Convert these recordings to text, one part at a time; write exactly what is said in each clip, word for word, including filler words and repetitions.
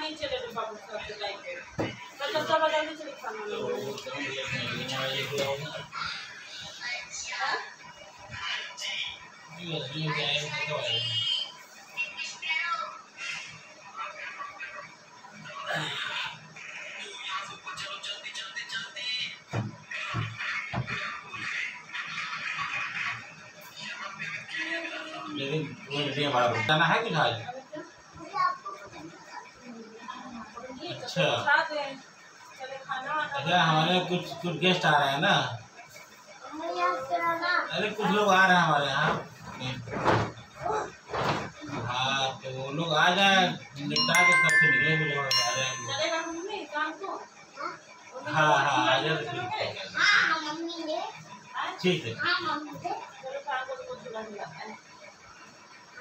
नीचे ले लो बाबू सबसे जाएंगे मैं तो सब बदल के चली खाना ले जाना है तुझे आज अच्छा अच्छा हमारे कुछ कुछ गेस्ट आ रहे हैं ना। अरे कुछ लोग आ रहे हैं हमारे यहाँ। हाँ तो वो लोग आ जाए निपटा के तब से निकले आ जाएंगे। हाँ हाँ आ जाए ठीक है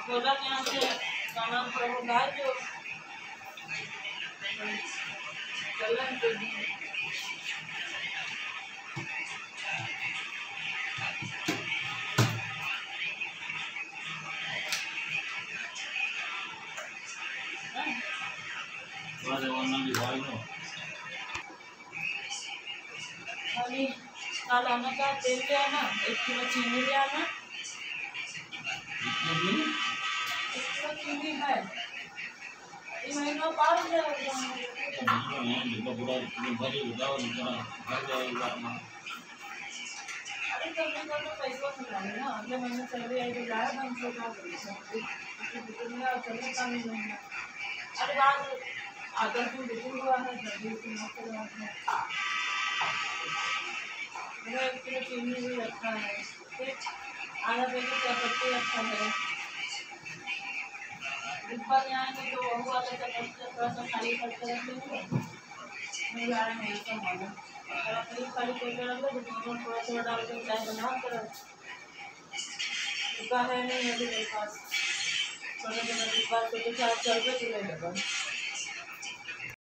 बोला यहाँ से खाना प्रभु गाय जो चलन तो दी बाद वाला भी भाई हो खाली काला ना का तेल ले आना एक किलो चीनी ले आना चीनी है ये महीना पार हो जाएगा इतना बुरा भरी उदाव निकला भर जाएगा ना अरे तो मेरे को पैसा मिलाने ना अगले महीने सैलरी आएगी लाया हम सौ का इतना चलने का नहीं है अरे बात आधा दिन बिल्कुल हुआ है जल्दी से मत करवा मैं एक किलो चीनी भी रखा है आधा पैकेट चाय रखा है ऊपर यहाँ के जो बहु आते हैं थोड़ा सा खाली करते रहते हैं आ रहे हैं ऐसा माना और आप भी खाली करके रख लो जिसमें थोड़ा थोड़ा डाल के चाय बना करो डिब्बा है नहीं मेरे पास थोड़ा थोड़ा डिब्बा तो चाय चल के चले जाएगा।